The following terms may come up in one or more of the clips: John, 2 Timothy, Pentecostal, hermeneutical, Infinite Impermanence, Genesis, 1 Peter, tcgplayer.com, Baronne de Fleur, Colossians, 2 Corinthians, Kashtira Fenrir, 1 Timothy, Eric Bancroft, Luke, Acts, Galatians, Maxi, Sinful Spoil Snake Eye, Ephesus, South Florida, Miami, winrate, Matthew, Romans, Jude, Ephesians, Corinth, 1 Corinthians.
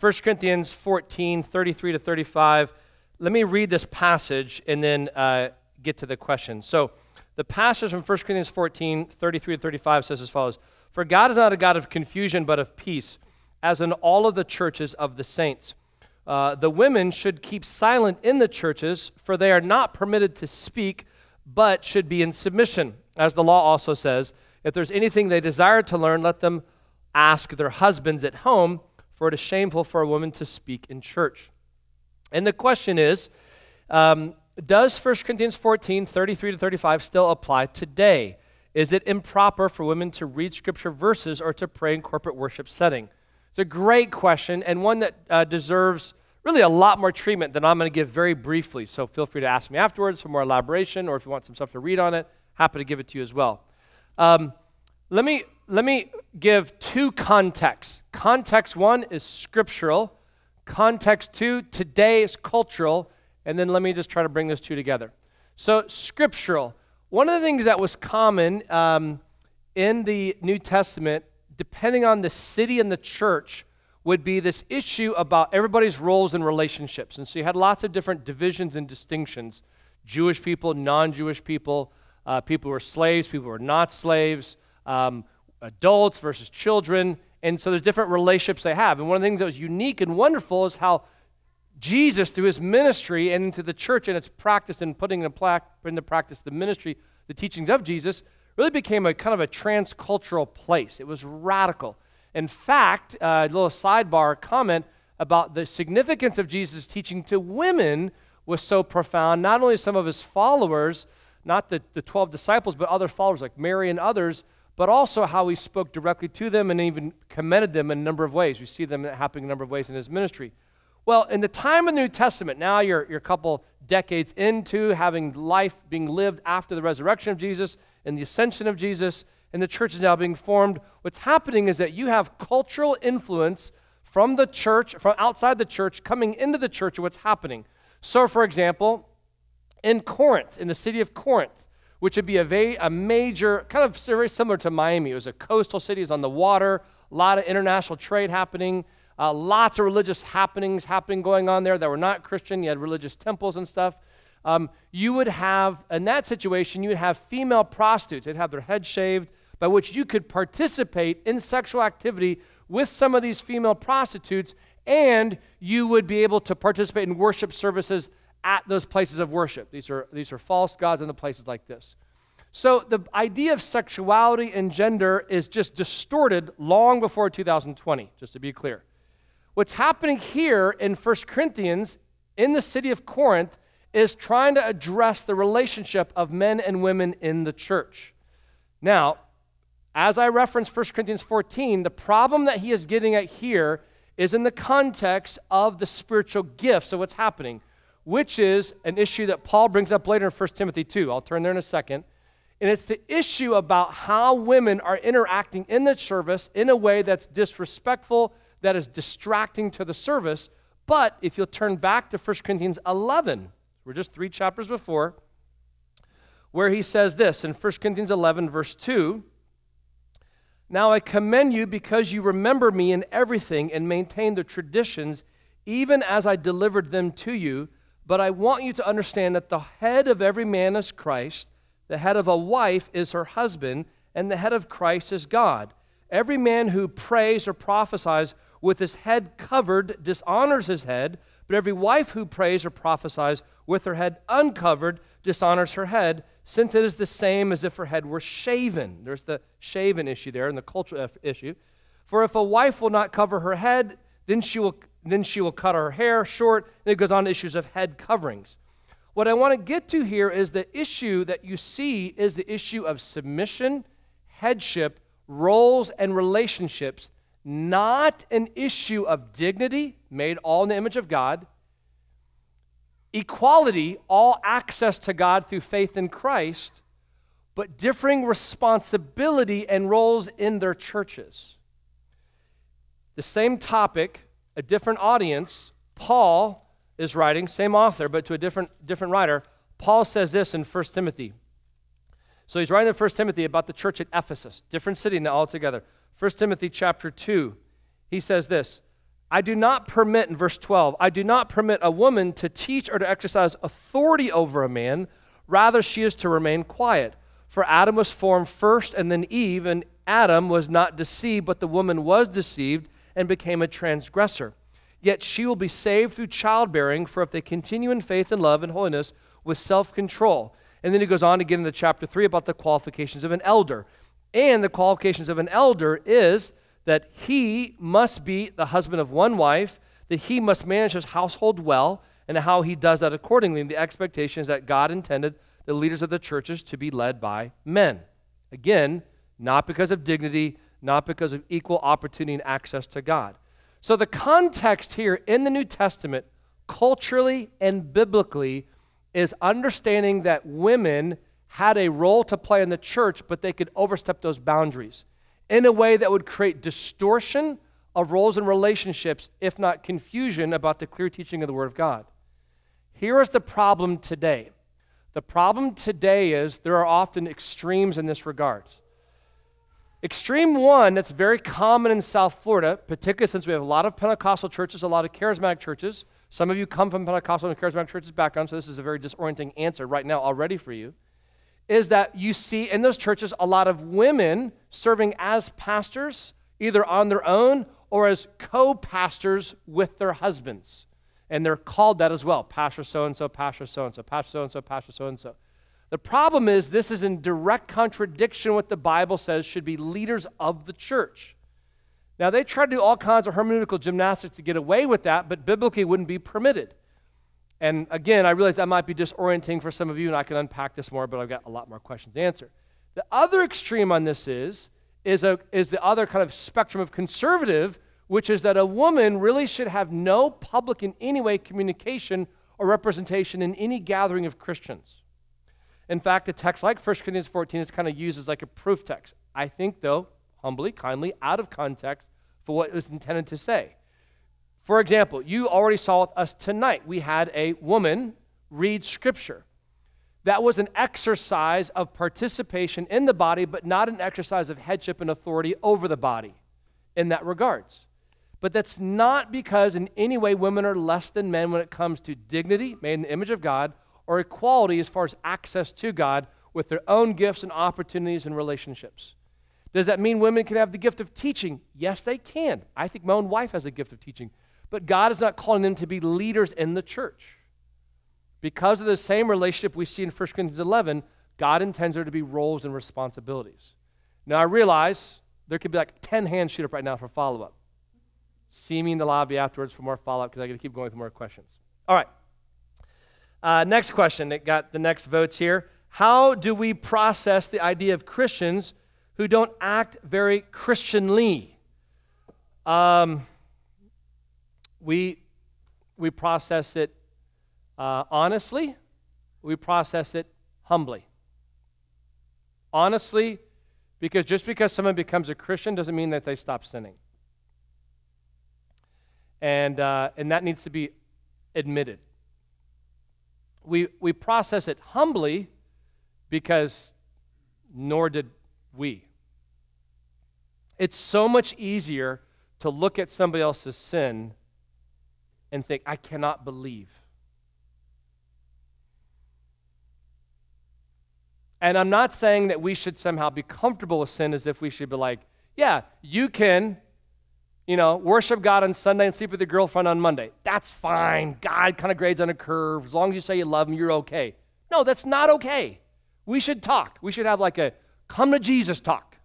1 Corinthians 14, 33 to 35. Let me read this passage and then get to the question. So the passage from 1 Corinthians 14, 33 to 35 says as follows. For God is not a God of confusion, but of peace, as in all of the churches of the saints. The women should keep silent in the churches, for they are not permitted to speak, but should be in submission. As the law also says, if there's anything they desire to learn, let them ask their husbands at home, for it is shameful for a woman to speak in church. And the question is, does 1 Corinthians 14, 33 to 35 still apply today? Is it improper for women to read scripture verses or to pray in corporate worship setting? It's a great question, and one that deserves really a lot more treatment than I'm going to give very briefly. So feel free to ask me afterwards for more elaboration, or if you want some stuff to read on it, happy to give it to you as well. Let me give two contexts. Context one is scriptural. Context two, today, is cultural. And then let me just try to bring those two together. So scriptural. One of the things that was common in the New Testament, depending on the city and the church, would be this issue about everybody's roles and relationships. And so you had lots of different divisions and distinctions. Jewish people, non-Jewish people, people who were slaves, people who were not slaves, adults versus children. And so there's different relationships they have. And one of the things that was unique and wonderful is how Jesus, through his ministry and into the church and its practice and putting into practice the ministry, the teachings of Jesus, really became a kind of a transcultural place. It was radical. In fact, a little sidebar comment about the significance of Jesus' teaching to women was so profound. Not only some of his followers, not the 12 disciples, but other followers like Mary and others, but also how he spoke directly to them and even commended them in a number of ways. We see them happening a number of ways in his ministry. Well, in the time of the New Testament, now you're a couple decades into having life being lived after the resurrection of Jesus and the ascension of Jesus, and the church is now being formed. What's happening is that you have cultural influence from the church, from outside the church, coming into the church of what's happening. So, for example, in Corinth, in the city of Corinth, which would be a major, kind of very similar to Miami. It was a coastal city. It was on the water, a lot of international trade happening, lots of religious happenings going on there that were not Christian. You had religious temples and stuff. You would have, in that situation, you would have female prostitutes. They'd have their heads shaved, by which you could participate in sexual activity with some of these female prostitutes, and you would be able to participate in worship services at those places of worship. These are false gods in the places like this. So the idea of sexuality and gender is just distorted long before 2020, just to be clear. What's happening here in 1 Corinthians in the city of Corinth is trying to address the relationship of men and women in the church. Now, as I referenced 1 Corinthians 14, the problem that he is getting at here is in the context of the spiritual gifts of what's happening, which is an issue that Paul brings up later in 1 Timothy 2. I'll turn there in a second. And it's the issue about how women are interacting in the service in a way that's disrespectful, that is distracting to the service. But if you'll turn back to 1 Corinthians 11, we're just 3 chapters before, where he says this in 1 Corinthians 11, verse 2, "Now I commend you because you remember me in everything and maintain the traditions, even as I delivered them to you. But I want you to understand that the head of every man is Christ, the head of a wife is her husband, and the head of Christ is God. Every man who prays or prophesies with his head covered dishonors his head, but every wife who prays or prophesies with her head uncovered dishonors her head, since it is the same as if her head were shaven." There's the shaven issue there and the cultural issue. "For if a wife will not cover her head, then she will cut her hair short," and it goes on to issues of head coverings. What I want to get to here is the issue that you see is the issue of submission, headship, roles, and relationships, not an issue of dignity, made all in the image of God, equality, all access to God through faith in Christ, but differing responsibility and roles in their churches. The same topic, a different audience. Paul is writing, same author, but to a different writer. Paul says this in 1 Timothy. So he's writing in 1 Timothy about the church at Ephesus, different city now altogether. 1 Timothy chapter 2, he says this, I do not permit, in verse 12, I do not permit a woman to teach or to exercise authority over a man. Rather, she is to remain quiet. For Adam was formed first and then Eve, and Adam was not deceived, but the woman was deceived and became a transgressor. Yet she will be saved through childbearing, for if they continue in faith and love and holiness with self-control. And then he goes on to get into chapter 3 about the qualifications of an elder. And the qualifications of an elder is that he must be the husband of one wife, that he must manage his household well, and how he does that accordingly. And the expectation is that God intended the leaders of the churches to be led by men. Again, not because of dignity, not because of equal opportunity and access to God. So the context here in the New Testament, culturally and biblically, is understanding that women had a role to play in the church, but they could overstep those boundaries in a way that would create distortion of roles and relationships, if not confusion about the clear teaching of the Word of God. Here is the problem today. The problem today is there are often extremes in this regard. Extreme one that's very common in South Florida, particularly since we have a lot of Pentecostal churches, a lot of charismatic churches. Some of you come from Pentecostal and charismatic churches background, so this is a very disorienting answer right now already for you, is that you see in those churches a lot of women serving as pastors, either on their own or as co-pastors with their husbands. And they're called that as well, pastor so-and-so, pastor so-and-so, pastor so-and-so, pastor so-and-so. The problem is this is in direct contradiction with what the Bible says should be leaders of the church. Now, they try to do all kinds of hermeneutical gymnastics to get away with that, but biblically it wouldn't be permitted. And again, I realize that might be disorienting for some of you, and I can unpack this more, but I've got a lot more questions to answer. The other extreme on this is the other kind of spectrum of conservative, which is that a woman really should have no public in any way communication or representation in any gathering of Christians. In fact, a text like 1 Corinthians 14 is kind of used as like a proof text. I think, though, humbly, kindly, out of context for what it was intended to say. For example, you already saw with us tonight, we had a woman read Scripture. That was an exercise of participation in the body, but not an exercise of headship and authority over the body in that regards. But that's not because in any way women are less than men when it comes to dignity, made in the image of God, or equality as far as access to God with their own gifts and opportunities and relationships. Does that mean women can have the gift of teaching? Yes, they can. I think my own wife has a gift of teaching. But God is not calling them to be leaders in the church. Because of the same relationship we see in 1 Corinthians 11, God intends there to be roles and responsibilities. Now, I realize there could be like 10 hands shoot up right now for follow-up. See me in the lobby afterwards for more follow-up because I got to keep going with more questions. All right. Next question that got the next votes here. How do we process the idea of Christians who don't act very Christianly? We process it honestly. We process it humbly. Honestly, because just because someone becomes a Christian doesn't mean that they stop sinning. And that needs to be admitted. We process it humbly because nor did we. It's so much easier to look at somebody else's sin and think, I cannot believe. And I'm not saying that we should somehow be comfortable with sin as if we should be like, yeah, you can, you know, worship God on Sunday and sleep with your girlfriend on Monday. That's fine. God kind of grades on a curve. As long as you say you love him, you're okay. No, that's not okay. We should talk. We should have like a come to Jesus talk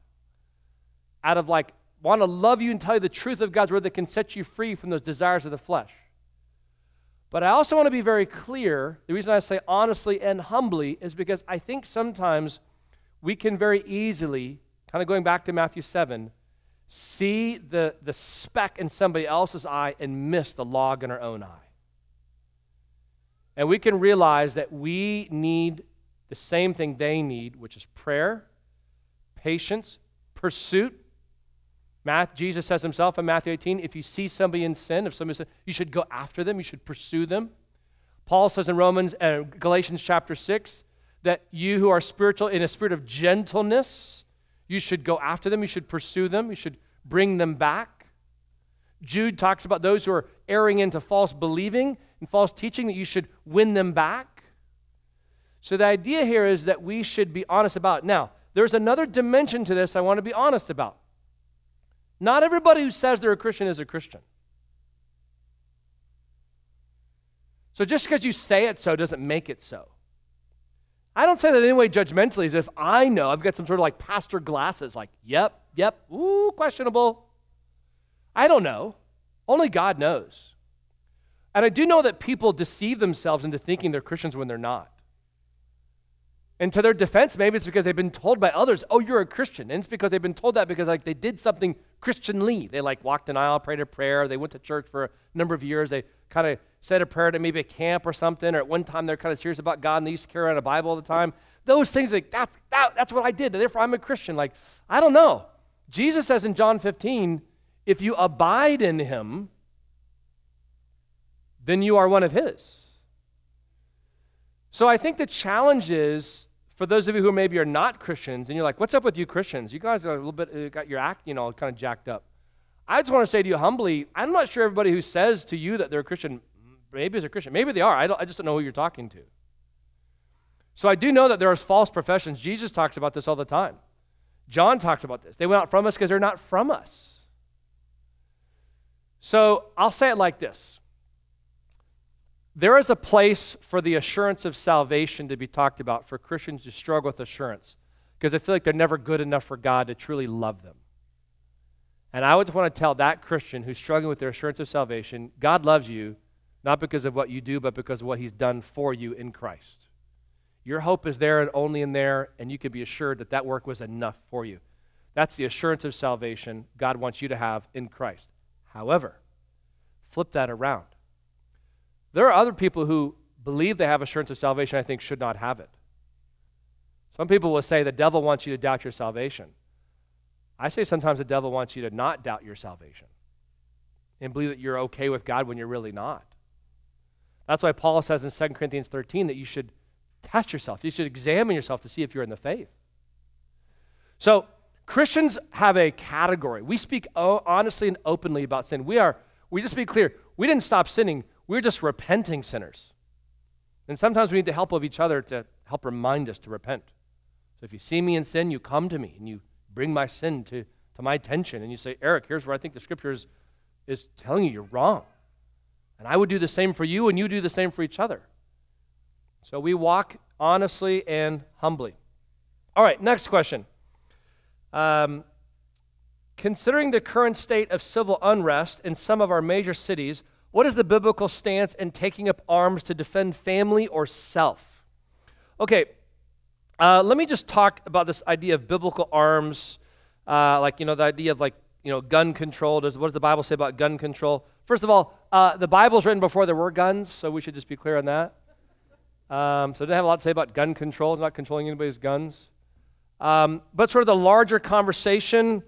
out of like want to love you and tell you the truth of God's word that can set you free from those desires of the flesh. But I also want to be very clear. The reason I say honestly and humbly is because I think sometimes we can very easily, kind of going back to Matthew 7, see the speck in somebody else's eye and miss the log in our own eye. And we can realize that we need the same thing they need, which is prayer, patience, pursuit. Jesus says himself in Matthew 18, if you see somebody in sin, if somebody says, you should go after them, you should pursue them. Paul says in Galatians chapter 6 that you who are spiritual, in a spirit of gentleness, you should go after them, you should pursue them, you should bring them back. Jude talks about those who are erring into false believing and false teaching, that you should win them back. So the idea here is that we should be honest about it. Now, there's another dimension to this I want to be honest about. Not everybody who says they're a Christian is a Christian. So just because you say it so doesn't make it so. I don't say that in any way judgmentally, as if I know. I've got some sort of like pastor glasses, like, yep, ooh, questionable. I don't know. Only God knows. And I do know that people deceive themselves into thinking they're Christians when they're not. And to their defense, maybe it's because they've been told by others, oh, you're a Christian. And it's because they've been told that because like they did something Christianly. They like walked an aisle, prayed a prayer. They went to church for a number of years. They kind of said a prayer to maybe a camp or something. Or at one time, they're kind of serious about God and they used to carry around a Bible all the time. Those things, like that's what I did. Therefore, I'm a Christian. Like, I don't know. Jesus says in John 15, if you abide in him, then you are one of his. So I think the challenge is, for those of you who maybe are not Christians, and you're like, what's up with you Christians? You guys are a little bit, got your act, you know, kind of jacked up. I just want to say to you humbly, I'm not sure everybody who says to you that they're a Christian, maybe is a Christian. Maybe they are. I just don't know who you're talking to. So I do know that there are false professions. Jesus talks about this all the time. John talks about this. They went out from us because they're not from us. So I'll say it like this. There is a place for the assurance of salvation to be talked about, for Christians to struggle with assurance, because I feel like they're never good enough for God to truly love them. And I would want to tell that Christian who's struggling with their assurance of salvation, God loves you, not because of what you do, but because of what he's done for you in Christ. Your hope is there and only in there, and you can be assured that that work was enough for you. That's the assurance of salvation God wants you to have in Christ. However, flip that around. There are other people who believe they have assurance of salvation, I think, should not have it. Some people will say the devil wants you to doubt your salvation. I say sometimes the devil wants you to not doubt your salvation and believe that you're okay with God when you're really not. That's why Paul says in 2 Corinthians 13 that you should test yourself. You should examine yourself to see if you're in the faith. So Christians have a category. We speak honestly and openly about sin. We just be clear, we didn't stop sinning. We're just repenting sinners. And sometimes we need the help of each other to help remind us to repent. So if you see me in sin, you come to me and you bring my sin to my attention. And you say, Eric, here's where I think the scripture is telling you you're wrong. And I would do the same for you, and you do the same for each other. So we walk honestly and humbly. All right, next question. Considering the current state of civil unrest in some of our major cities, what is the biblical stance in taking up arms to defend family or self? Okay, let me just talk about this idea of biblical arms, like, you know, the idea of, like, you know, gun control. What does the Bible say about gun control? First of all, the Bible's written before there were guns, so we should just be clear on that. So it didn't have a lot to say about gun control, not controlling anybody's guns. But sort of the larger conversation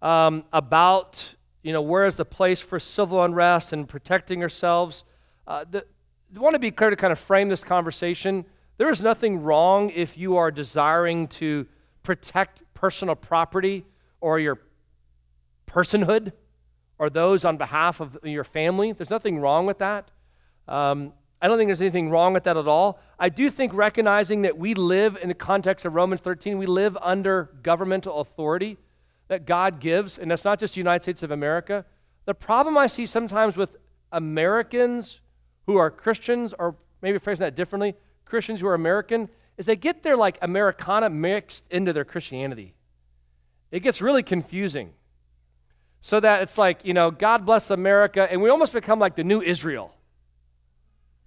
about, you know, where is the place for civil unrest and protecting ourselves? I want to be clear to kind of frame this conversation. There is nothing wrong if you are desiring to protect personal property or your personhood or those on behalf of your family. There's nothing wrong with that. I don't think there's anything wrong with that at all. I do think recognizing that we live in the context of Romans 13, we live under governmental authority that God gives, and that's not just the United States of America. The problem I see sometimes with Americans who are Christians, or maybe phrasing that differently, Christians who are American, is they get their like Americana mixed into their Christianity. It gets really confusing. So that it's like, you know, God bless America, and we almost become like the new Israel.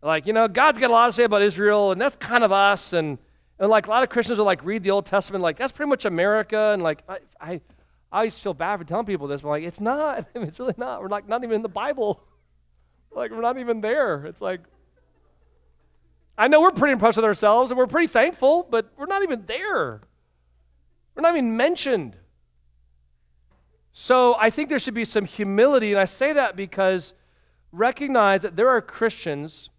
Like, you know, God's got a lot to say about Israel, and that's kind of us, and like a lot of Christians will like read the Old Testament, like that's pretty much America, and like I always feel bad for telling people this, but like, it's not. I mean, it's really not. We're like not even in the Bible. Like, we're not even there. It's like, I know we're pretty impressed with ourselves, and we're pretty thankful, but we're not even there. We're not even mentioned. So I think there should be some humility, and I say that because recognize that there are Christians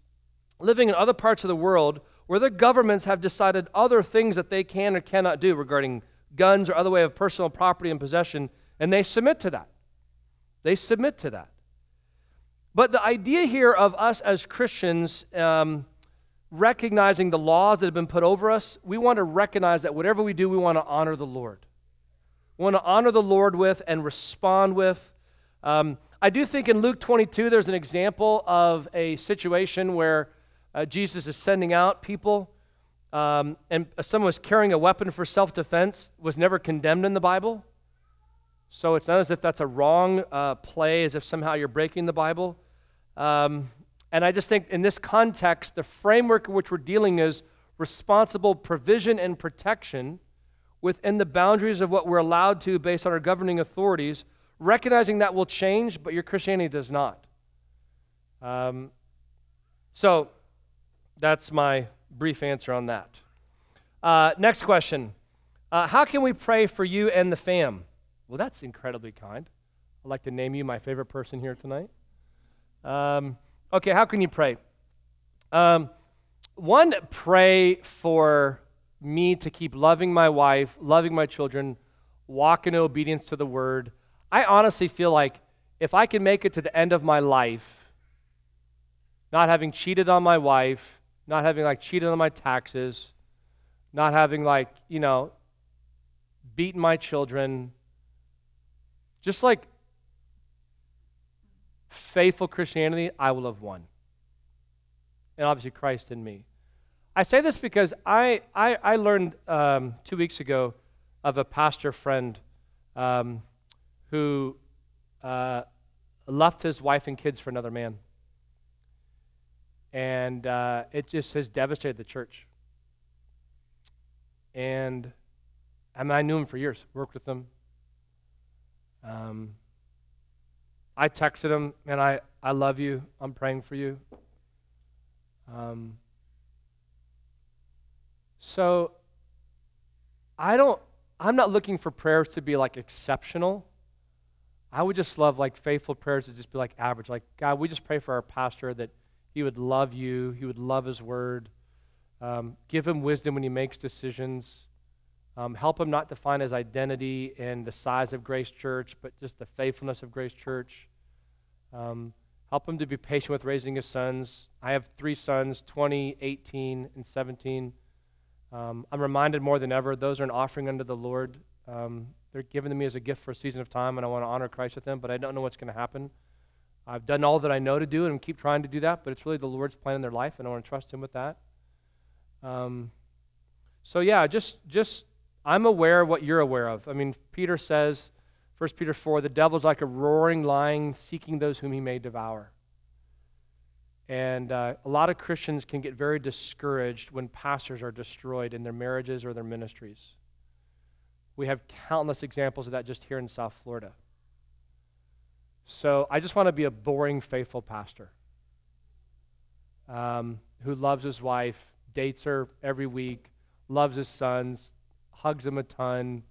living in other parts of the world where their governments have decided other things that they can or cannot do regarding guns or other way of personal property and possession, and they submit to that. But the idea here of us as Christians recognizing the laws that have been put over us, we want to recognize that whatever we do, we want to honor the Lord. We want to honor the Lord with and respond with. I do think in Luke 22, there's an example of a situation where Jesus is sending out people, and someone was carrying a weapon for self-defense, was never condemned in the Bible. So it's not as if that's a wrong play, as if somehow you're breaking the Bible. And I just think in this context, the framework in which we're dealing is responsible provision and protection within the boundaries of what we're allowed to based on our governing authorities, recognizing that will change, but your Christianity does not. So that's my brief answer on that. Next question. How can we pray for you and the fam? Well, that's incredibly kind. I'd like to name you my favorite person here tonight. Okay, how can you pray? One, pray for me to keep loving my wife, loving my children, walk in obedience to the word. I honestly feel like if I can make it to the end of my life, not having cheated on my wife, not having like cheated on my taxes, not having like, you know, beaten my children, just like faithful Christianity, I will have won. And obviously Christ in me. I say this because I learned 2 weeks ago of a pastor friend who left his wife and kids for another man. And it just has devastated the church. And I mean, I knew him for years, worked with him. I texted him, and I love you. I'm praying for you. So I'm not looking for prayers to be like exceptional. I would just love like faithful prayers to just be like average. Like, God, we just pray for our pastor that he would love you. He would love his word. Give him wisdom when he makes decisions. Help him not define his identity in the size of Grace Church, but just the faithfulness of Grace Church. Help him to be patient with raising his sons. I have 3 sons, 20, 18, and 17. I'm reminded more than ever, those are an offering unto the Lord. They're given to me as a gift for a season of time, and I want to honor Christ with them, but I don't know what's going to happen. I've done all that I know to do, and keep trying to do that, but it's really the Lord's plan in their life, and I want to trust him with that. So yeah, just I'm aware of what you're aware of. I mean, Peter says, 1 Peter 4, the devil's like a roaring lion seeking those whom he may devour. And a lot of Christians can get very discouraged when pastors are destroyed in their marriages or their ministries. We have countless examples of that just here in South Florida. So I just want to be a boring, faithful pastor who loves his wife, dates her every week, loves his sons, hugs him a ton,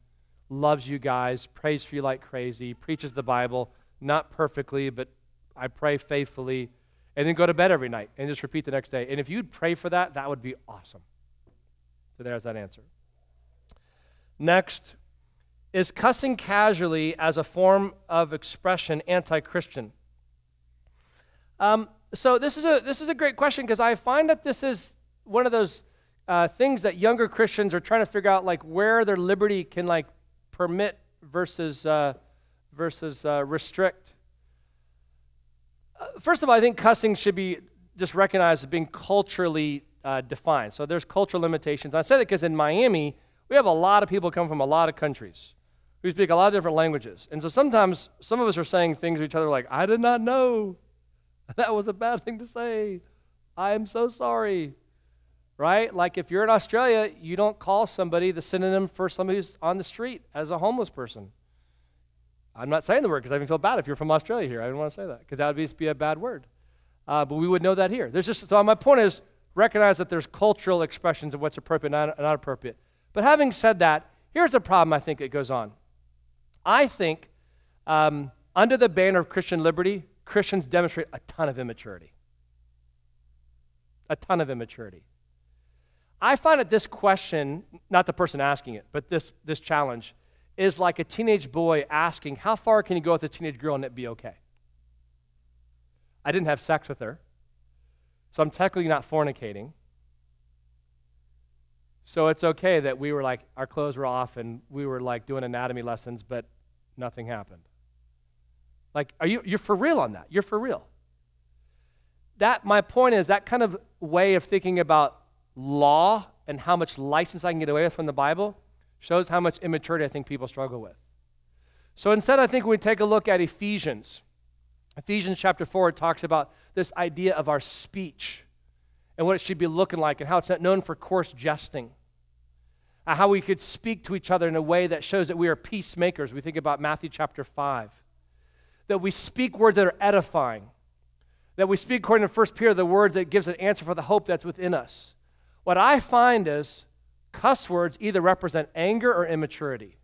loves you guys, prays for you like crazy, preaches the Bible, not perfectly, but I pray faithfully, and then go to bed every night and just repeat the next day. And if you'd pray for that, that would be awesome. So there's that answer. Next, is cussing casually as a form of expression anti-Christian? So this is a great question, because I find that this is one of those things that younger Christians are trying to figure out, like where their liberty can like permit versus restrict. First of all, I think cussing should be just recognized as being culturally defined. So there's cultural limitations. I say that because in Miami, we have a lot of people come from a lot of countries who speak a lot of different languages. And so sometimes some of us are saying things to each other like, I did not know that was a bad thing to say. I am so sorry. Right? Like if you're in Australia, you don't call somebody the synonym for somebody who's on the street as a homeless person. I'm not saying the word because I even feel bad if you're from Australia here. I didn't want to say that because that would be a bad word. But we would know that here. So my point is, recognize that there's cultural expressions of what's appropriate and not appropriate. But having said that, here's the problem I think that goes on. I think under the banner of Christian liberty, Christians demonstrate a ton of immaturity. A ton of immaturity. I find that this question, not the person asking it, but this challenge is like a teenage boy asking, how far can you go with a teenage girl and it be okay? I didn't have sex with her, so I'm technically not fornicating. So it's okay that we were like, our clothes were off and we were like doing anatomy lessons, but nothing happened. Like, you're for real on that. You're for real. That, my point is, that kind of way of thinking about law and how much license I can get away with from the Bible shows how much immaturity I think people struggle with. So instead, I think we take a look at Ephesians. Ephesians chapter 4 talks about this idea of our speech and what it should be looking like and how it's not known for coarse jesting, how we could speak to each other in a way that shows that we are peacemakers. We think about Matthew chapter 5, that we speak words that are edifying, that we speak, according to 1 Peter, the words that gives an answer for the hope that's within us. What I find is cuss words either represent anger or immaturity.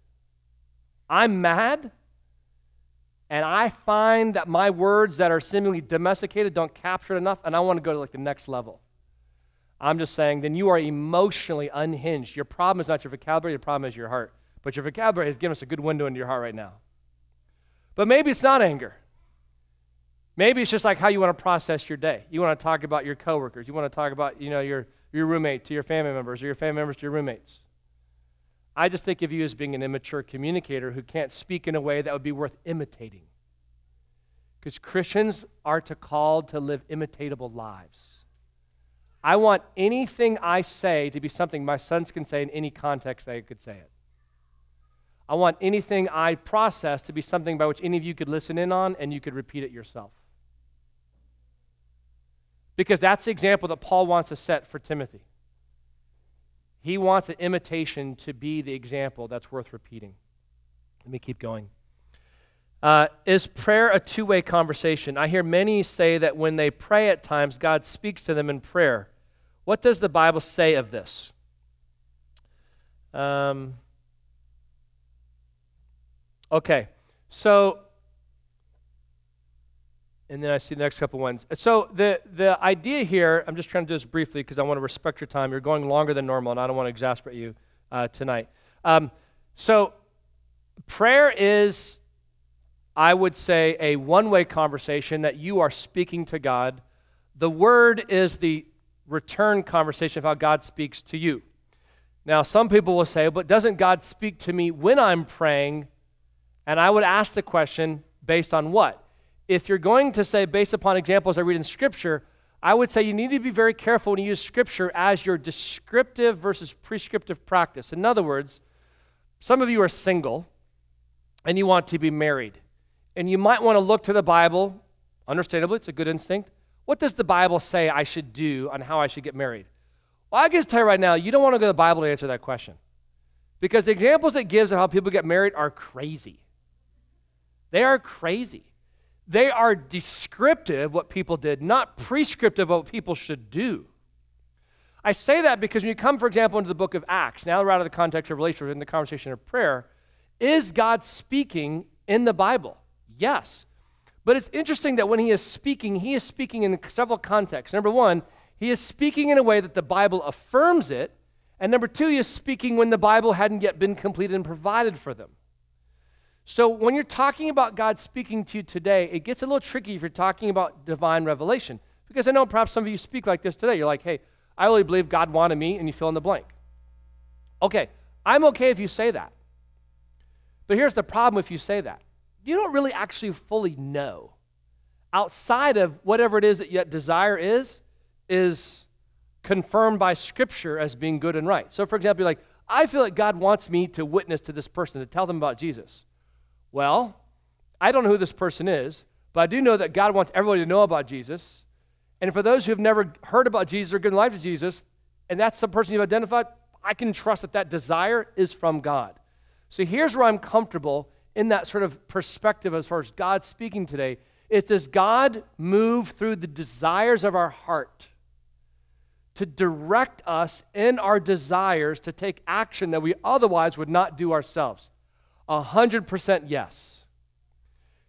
I'm mad, and I find that my words that are seemingly domesticated don't capture it enough, and I want to go to like the next level. I'm just saying, then you are emotionally unhinged. Your problem is not your vocabulary, your problem is your heart. But your vocabulary has given us a good window into your heart right now. But maybe it's not anger. Maybe it's just like how you want to process your day. You want to talk about your coworkers. You want to talk about, you know, your roommate to your family members, or your family members to your roommates. I just think of you as being an immature communicator who can't speak in a way that would be worth imitating. Because Christians are called to live imitatable lives. I want anything I say to be something my sons can say in any context they could say it. I want anything I process to be something by which any of you could listen in on and you could repeat it yourself. Because that's the example that Paul wants to set for Timothy. He wants an imitation to be the example that's worth repeating. Let me keep going. Is prayer a two-way conversation? I hear many say that when they pray at times, God speaks to them in prayer. What does the Bible say of this? Okay, so... and then I see the next couple ones. So the idea here, I'm just trying to do this briefly because I want to respect your time. You're going longer than normal, and I don't want to exasperate you tonight. So prayer is, I would say, a one-way conversation that you are speaking to God. The word is the return conversation of how God speaks to you. Now, some people will say, but doesn't God speak to me when I'm praying? And I would ask the question, based on what? If you're going to say, based upon examples I read in Scripture, I would say you need to be very careful when you use Scripture as your descriptive versus prescriptive practice. In other words, some of you are single and you want to be married. And you might want to look to the Bible. Understandably, it's a good instinct. What does the Bible say I should do on how I should get married? Well, I guess tell you right now, you don't want to go to the Bible to answer that question. Because the examples it gives of how people get married are crazy. They are crazy. They are descriptive what people did, not prescriptive what people should do. I say that because when you come, for example, into the book of Acts, now we're out of the context of relationship in the conversation of prayer, is God speaking in the Bible? Yes. But it's interesting that when he is speaking in several contexts. Number one, he is speaking in a way that the Bible affirms it. And number two, he is speaking when the Bible hadn't yet been completed and provided for them. So when you're talking about God speaking to you today, it gets a little tricky if you're talking about divine revelation. Because I know perhaps some of you speak like this today. You're like, hey, I really believe God wanted me, and you fill in the blank. Okay, I'm okay if you say that. But here's the problem if you say that. You don't really actually fully know. Outside of whatever it is that your desire is confirmed by Scripture as being good and right. So for example, you're like, I feel like God wants me to witness to this person, to tell them about Jesus. Well, I don't know who this person is, but I do know that God wants everybody to know about Jesus. And for those who have never heard about Jesus or given life to Jesus, and that's the person you've identified, I can trust that that desire is from God. So here's where I'm comfortable in that sort of perspective as far as God speaking today, is does God move through the desires of our heart to direct us in our desires to take action that we otherwise would not do ourselves? 100% yes.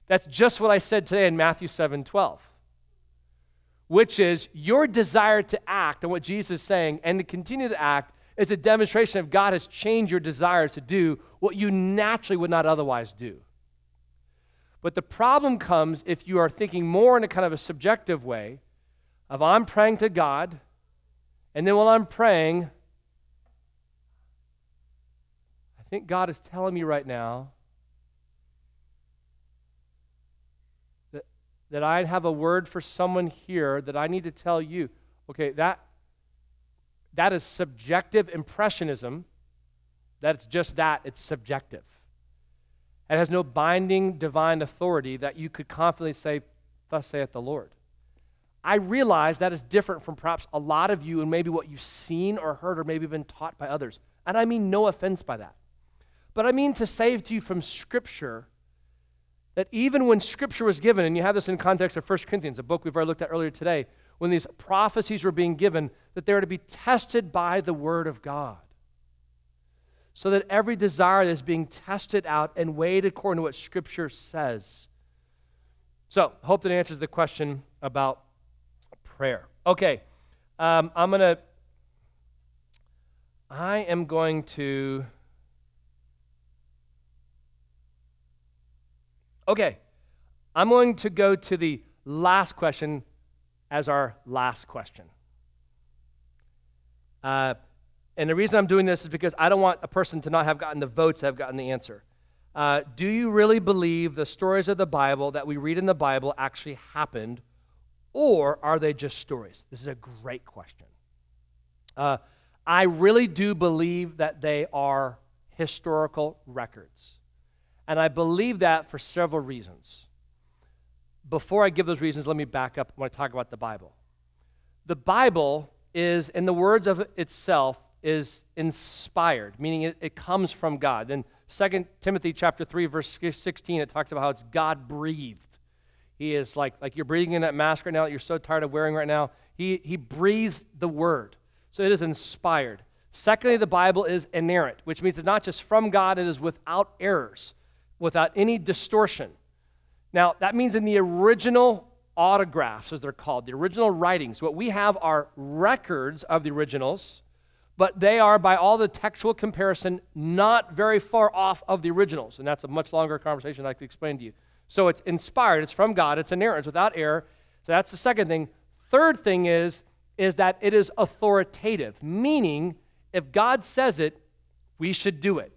That's just what I said today in Matthew 7:12, which is your desire to act on what Jesus is saying and to continue to act is a demonstration of God has changed your desires to do what you naturally would not otherwise do. But the problem comes if you are thinking more in a kind of a subjective way of I'm praying to God, and then while I'm praying, I think God is telling me right now that I have a word for someone here that I need to tell you. Okay, that is subjective impressionism. That's just that. It's subjective. It has no binding divine authority that you could confidently say, thus saith the Lord. I realize that is different from perhaps a lot of you and maybe what you've seen or heard or maybe been taught by others. And I mean no offense by that. But I mean to save to you from Scripture that even when Scripture was given, and you have this in context of 1 Corinthians, a book we've already looked at earlier today, when these prophecies were being given, that they were to be tested by the Word of God. So that every desire that is being tested out and weighed according to what Scripture says. So, hope that answers the question about prayer. Okay, I'm going to go to the last question as our last question. And the reason I'm doing this is because I don't want a person to not have gotten the votes that have gotten the answer. Do you really believe the stories of the Bible that we read in the Bible actually happened, or are they just stories? This is a great question. I really do believe that they are historical records. And I believe that for several reasons. Before I give those reasons, let me back up when I talk about the Bible. The Bible is, in the words of itself, is inspired, meaning it comes from God. In 2 Timothy chapter 3, verse 16, it talks about how it's God-breathed. He is like you're breathing in that mask right now that you're so tired of wearing right now. He breathes the word. So it is inspired. Secondly, the Bible is inerrant, which means it's not just from God, it is without errors, without any distortion. Now, that means in the original autographs, as they're called, the original writings, what we have are records of the originals, but they are, by all the textual comparison, not very far off of the originals, and that's a much longer conversation I could explain to you. So it's inspired, it's from God, it's inerrant, it's without error, so that's the second thing. Third thing is that it is authoritative, meaning if God says it, we should do it.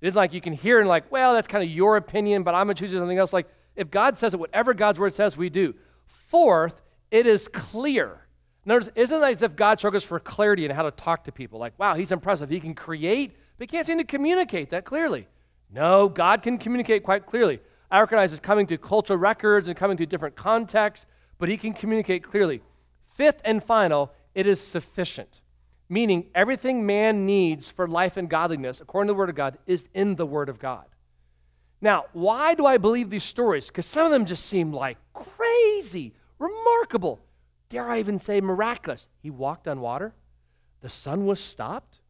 It isn't like you can hear and like, well, that's kind of your opinion, but I'm going to choose something else. Like, if God says it, whatever God's word says, we do. Fourth, it is clear. Notice, isn't it as if God struggles for clarity in how to talk to people? Like, wow, he's impressive. He can create, but he can't seem to communicate that clearly. No, God can communicate quite clearly. I recognize it's coming through cultural records and coming through different contexts, but he can communicate clearly. Fifth and final, it is sufficient, meaning everything man needs for life and godliness, according to the Word of God, is in the Word of God. Now, why do I believe these stories? Because some of them just seem like crazy, remarkable. Dare I even say miraculous? He walked on water. The sun was stopped.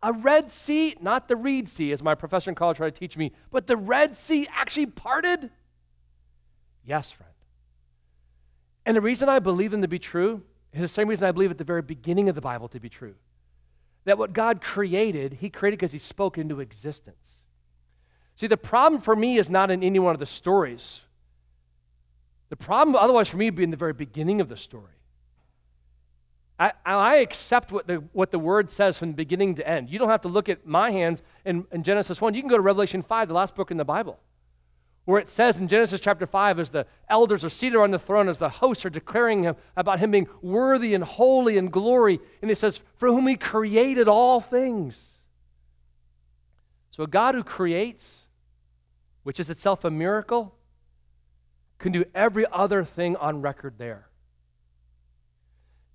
A Red Sea, not the Reed Sea, as my professor in college tried to teach me, but the Red Sea actually parted? Yes, friend. And the reason I believe them to be true is the same reason I believe at the very beginning of the Bible to be true. That what God created, he created because he spoke into existence. See, the problem for me is not in any one of the stories. The problem otherwise for me would be in the very beginning of the story. I accept what the Word says from beginning to end. You don't have to look at my hands in Genesis 1. You can go to Revelation 5, the last book in the Bible, where it says in Genesis chapter 5, as the elders are seated on the throne, as the hosts are declaring him about him being worthy and holy and glory, and it says, for whom he created all things. So a God who creates, which is itself a miracle, can do every other thing on record there.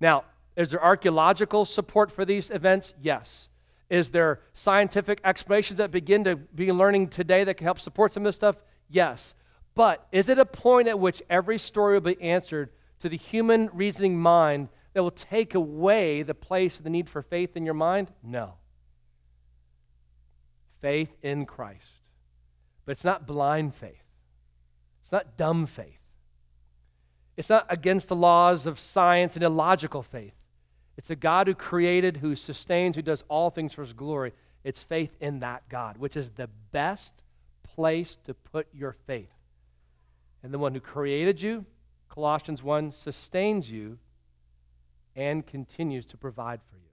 Now, is there archaeological support for these events? Yes. Is there scientific explanations that begin to be learning today that can help support some of this stuff? Yes. But is it a point at which every story will be answered to the human reasoning mind that will take away the place of the need for faith in your mind? No. Faith in Christ. But it's not blind faith. It's not dumb faith. It's not against the laws of science and illogical faith. It's a God who created, who sustains, who does all things for his glory. It's faith in that God, which is the best place to put your faith. And the one who created you, Colossians 1, sustains you and continues to provide for you.